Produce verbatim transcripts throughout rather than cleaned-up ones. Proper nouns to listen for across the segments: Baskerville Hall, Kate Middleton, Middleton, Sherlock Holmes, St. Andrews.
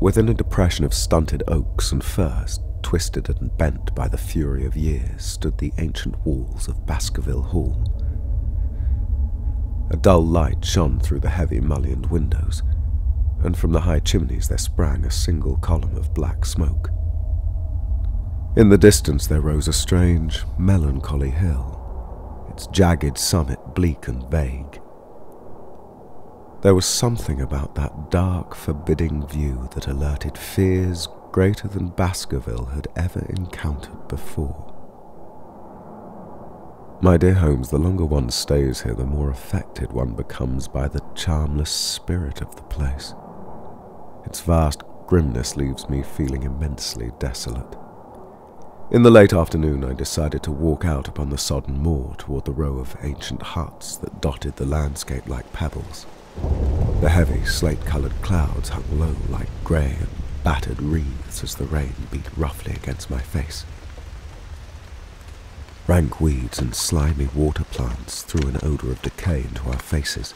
within a depression of stunted oaks and firs, twisted and bent by the fury of years, stood the ancient walls of Baskerville Hall. A dull light shone through the heavy mullioned windows, and from the high chimneys there sprang a single column of black smoke. In the distance there rose a strange, melancholy hill, its jagged summit bleak and vague. There was something about that dark, forbidding view that alerted fears greater than Baskerville had ever encountered before. My dear Holmes, the longer one stays here, the more affected one becomes by the charmless spirit of the place. Its vast grimness leaves me feeling immensely desolate. In the late afternoon, I decided to walk out upon the sodden moor toward the row of ancient huts that dotted the landscape like pebbles. The heavy, slate-coloured clouds hung low like grey and battered wreaths as the rain beat roughly against my face. Rank weeds and slimy water plants threw an odour of decay into our faces.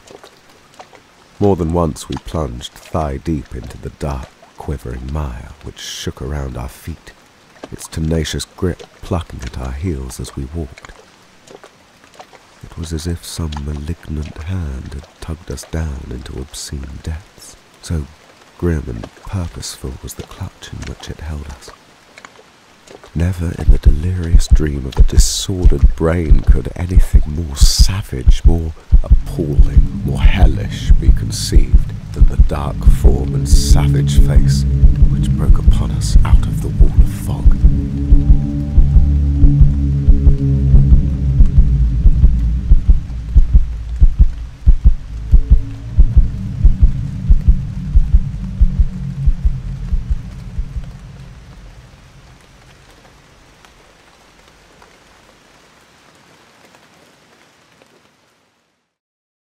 More than once we plunged thigh-deep into the dark, quivering mire which shook around our feet, its tenacious grip plucking at our heels as we walked. It was as if some malignant hand had tugged us down into obscene depths, so grim and purposeful was the clutch in which it held us. Never in the delirious dream of a disordered brain could anything more savage, more appalling, more hellish be conceived than the dark form and savage face which broke upon us out of the wall of fog.